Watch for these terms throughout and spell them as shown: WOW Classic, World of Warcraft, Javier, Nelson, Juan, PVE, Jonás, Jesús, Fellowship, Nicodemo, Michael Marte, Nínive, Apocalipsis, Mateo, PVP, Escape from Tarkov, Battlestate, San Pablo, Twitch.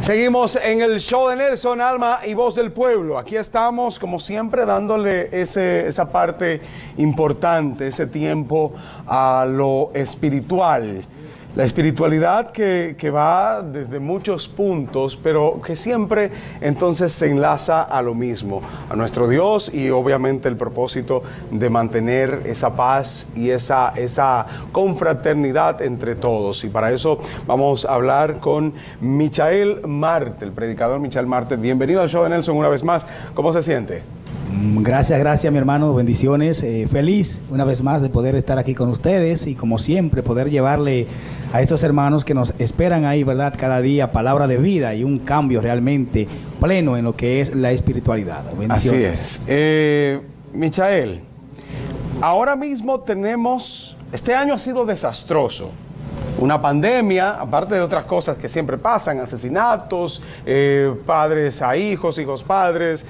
Seguimos en el show de Nelson, alma y voz del pueblo. Aquí estamos, como siempre, dándole esa parte importante, ese tiempo a lo espiritual. La espiritualidad que va desde muchos puntos, pero que siempre entonces se enlaza a lo mismo, a nuestro Dios y obviamente el propósito de mantener esa paz y esa confraternidad entre todos. Y para eso vamos a hablar con Michael Marte, el predicador Michael Marte. Bienvenido al show de Nelson una vez más. ¿Cómo se siente? Gracias mi hermano, bendiciones, feliz una vez más de poder estar aquí con ustedes y como siempre poder llevarle a estos hermanos que nos esperan ahí, ¿verdad? Cada día palabra de vida y un cambio realmente pleno en lo que es la espiritualidad. Bendiciones. Así es. Michael, ahora mismo tenemos, este año ha sido desastroso. Una pandemia, aparte de otras cosas que siempre pasan, asesinatos, padres a hijos, hijos padres.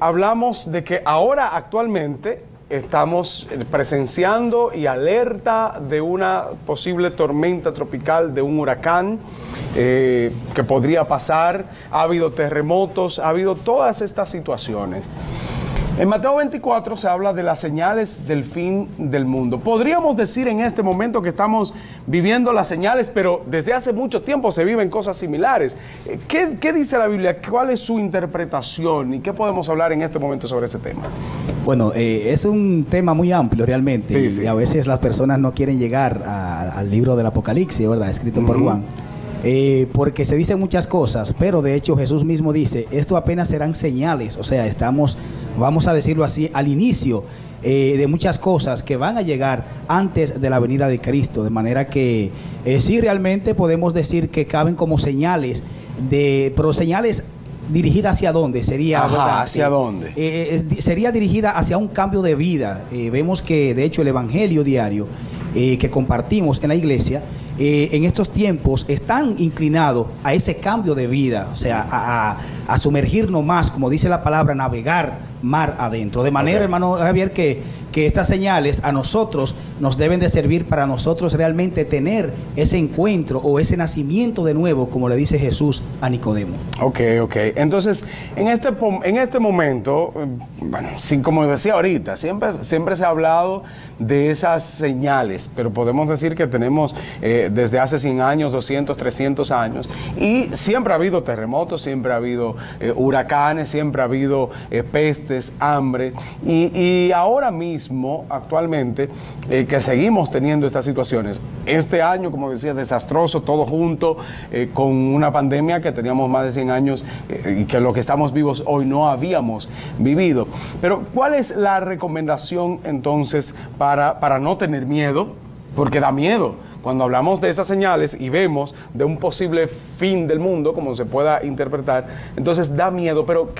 Hablamos de que ahora actualmente estamos presenciando y alerta de una posible tormenta tropical, de un huracán que podría pasar. Ha habido terremotos, ha habido todas estas situaciones. En Mateo 24 se habla de las señales del fin del mundo. Podríamos decir en este momento que estamos viviendo las señales, pero desde hace mucho tiempo se viven cosas similares. ¿Qué dice la Biblia? ¿Cuál es su interpretación? ¿Y qué podemos hablar en este momento sobre ese tema? Bueno, es un tema muy amplio realmente. Sí, sí. Y a veces las personas no quieren llegar al libro del Apocalipsis, ¿verdad? Escrito por Juan. Porque se dicen muchas cosas, pero de hecho Jesús mismo dice, esto apenas serán señales, o sea, estamos, vamos a decirlo así, al inicio de muchas cosas que van a llegar antes de la venida de Cristo, de manera que sí realmente podemos decir que caben como señales, pero señales dirigida hacia dónde sería, ¿verdad? ¿Hacia dónde? Sería dirigida hacia un cambio de vida. Vemos que de hecho el evangelio diario que compartimos en la iglesia, en estos tiempos están inclinados a ese cambio de vida, o sea, a sumergirnos más, como dice la palabra, navegar mar adentro. De manera, hermano Javier, que estas señales a nosotros nos deben de servir para nosotros realmente tener ese encuentro o ese nacimiento de nuevo, como le dice Jesús a Nicodemo. Ok. Entonces, en este momento, bueno, como decía ahorita, siempre se ha hablado de esas señales, pero podemos decir que tenemos desde hace 100 años, 200, 300 años, y siempre ha habido terremotos, siempre ha habido huracanes, siempre ha habido pestes, hambre, y ahora mismo, actualmente, que seguimos teniendo estas situaciones. Este año, como decía, desastroso, todo junto, con una pandemia que teníamos más de 100 años y que lo que estamos vivos hoy no habíamos vivido. Pero, ¿cuál es la recomendación entonces para no tener miedo? Porque da miedo. Cuando hablamos de esas señales y vemos de un posible fin del mundo, como se pueda interpretar, entonces da miedo. Pero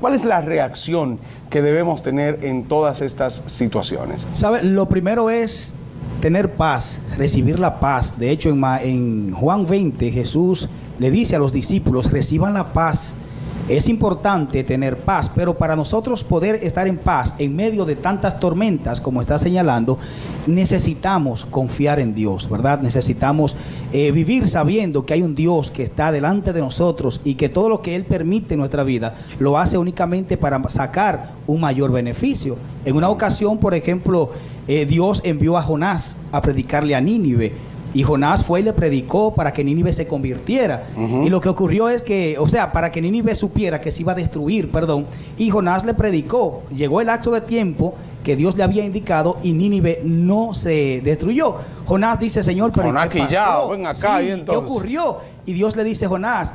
¿cuál es la reacción que debemos tener en todas estas situaciones? ¿Sabe? Lo primero es tener paz, recibir la paz. De hecho, en Juan 20, Jesús le dice a los discípulos, reciban la paz. Es importante tener paz, pero para nosotros poder estar en paz en medio de tantas tormentas, como está señalando, necesitamos confiar en Dios, ¿verdad? Necesitamos vivir sabiendo que hay un Dios que está delante de nosotros y que todo lo que Él permite en nuestra vida lo hace únicamente para sacar un mayor beneficio. En una ocasión, por ejemplo, Dios envió a Jonás a predicarle a Nínive. Y Jonás fue y le predicó para que Nínive se convirtiera. Y lo que ocurrió es que, o sea, para que Nínive supiera que se iba a destruir, y Jonás le predicó. Llegó el lapso de tiempo que Dios le había indicado y Nínive no se destruyó. Jonás dice, Señor, pero Jonás, ¿qué pasó? Ven acá, sí, y entonces, ¿qué ocurrió? Y Dios le dice, Jonás,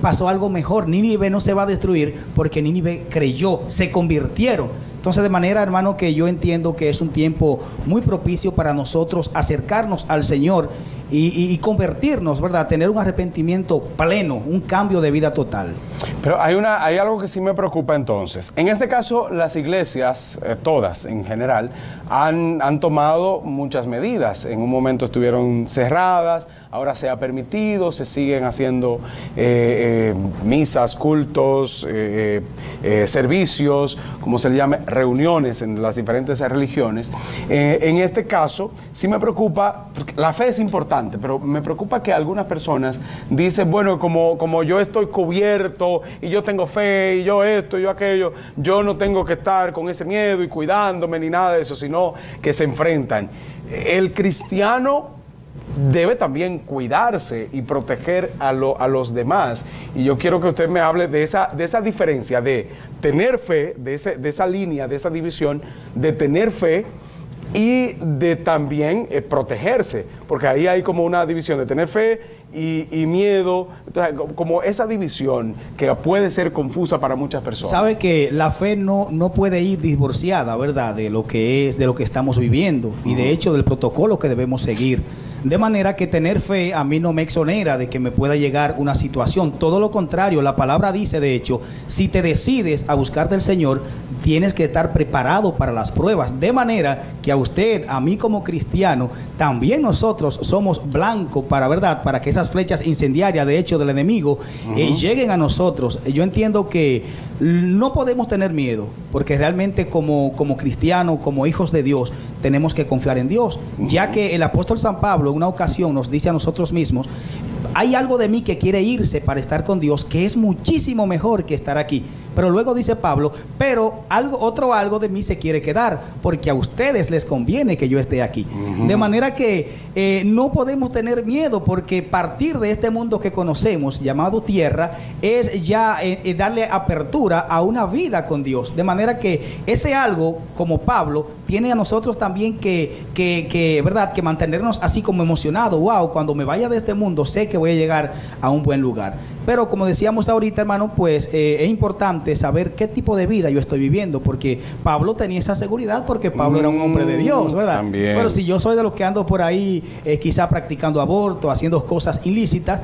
pasó algo mejor. Nínive no se va a destruir porque Nínive creyó, se convirtieron. Entonces, de manera, hermano, que yo entiendo que es un tiempo muy propicio para nosotros acercarnos al Señor y convertirnos, ¿verdad? Tener un arrepentimiento pleno, un cambio de vida total. Pero hay algo que sí me preocupa entonces. En este caso, las iglesias, todas en general, han tomado muchas medidas. En un momento estuvieron cerradas, ahora se ha permitido, se siguen haciendo misas, cultos, servicios, como se le llame, reuniones en las diferentes religiones. En este caso, sí me preocupa, la fe es importante, pero me preocupa que algunas personas dicen, bueno, como yo estoy cubierto, y yo tengo fe, y yo esto, y yo aquello, yo no tengo que estar con ese miedo y cuidándome ni nada de eso, sino que se enfrentan. El cristiano debe también cuidarse y proteger a los demás. Y yo quiero que usted me hable de esa diferencia, de tener fe, de esa línea, de esa división, de tener fe y de también protegerse, porque ahí hay como una división de tener fe y miedo. Entonces, como esa división que puede ser confusa para muchas personas. Sabe que la fe no puede ir divorciada, ¿verdad?, de lo que es, de lo que estamos viviendo y de hecho del protocolo que debemos seguir. De manera que tener fe a mí no me exonera de que me pueda llegar una situación. Todo lo contrario, la palabra dice, de hecho, si te decides a buscar del Señor, tienes que estar preparado para las pruebas. De manera que a usted, a mí como cristiano, también nosotros somos blanco para, ¿verdad?, para que esas flechas incendiarias, de hecho, del enemigo, lleguen a nosotros. Yo entiendo que no podemos tener miedo, porque realmente como cristianos, como hijos de Dios, tenemos que confiar en Dios, ya que el apóstol San Pablo en una ocasión nos dice a nosotros mismos: hay algo de mí que quiere irse para estar con Dios, que es muchísimo mejor que estar aquí. Pero luego dice Pablo, pero otro algo de mí se quiere quedar, porque a ustedes les conviene que yo esté aquí. De manera que no podemos tener miedo, porque partir de este mundo que conocemos, llamado tierra, es ya darle apertura a una vida con Dios. De manera que ese algo, como Pablo, tiene a nosotros también que mantenernos así como emocionados. Wow, cuando me vaya de este mundo, sé que voy a llegar a un buen lugar. Pero como decíamos ahorita, hermano, pues es importante saber qué tipo de vida yo estoy viviendo, porque Pablo tenía esa seguridad, porque Pablo era un hombre de Dios, ¿verdad? También. Pero si yo soy de los que ando por ahí quizá practicando aborto, haciendo cosas ilícitas,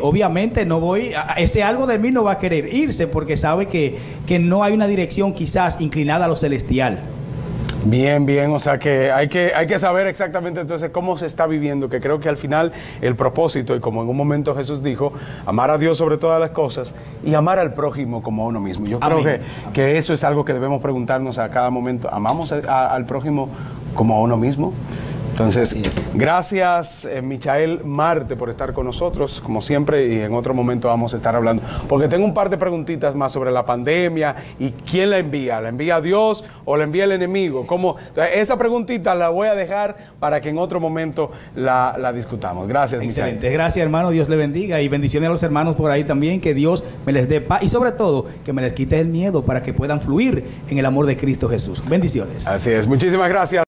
obviamente no voy, ese algo de mí no va a querer irse, porque sabe que no hay una dirección quizás inclinada a lo celestial. Bien, bien, o sea que hay que saber exactamente entonces cómo se está viviendo, que creo que al final el propósito, y como en un momento Jesús dijo, amar a Dios sobre todas las cosas y amar al prójimo como a uno mismo. Yo creo que eso es algo que debemos preguntarnos a cada momento. ¿Amamos al prójimo como a uno mismo? Entonces, gracias Michael Marte por estar con nosotros, como siempre, y en otro momento vamos a estar hablando, porque tengo un par de preguntitas más sobre la pandemia y quién la envía. ¿La envía Dios o la envía el enemigo? ¿Cómo? Entonces, esa preguntita la voy a dejar para que en otro momento la discutamos. Gracias, excelente, Michael. Gracias, hermano, Dios le bendiga, y bendiciones a los hermanos por ahí también, que Dios me les dé paz y sobre todo que me les quite el miedo para que puedan fluir en el amor de Cristo Jesús. Bendiciones. Así es, muchísimas gracias.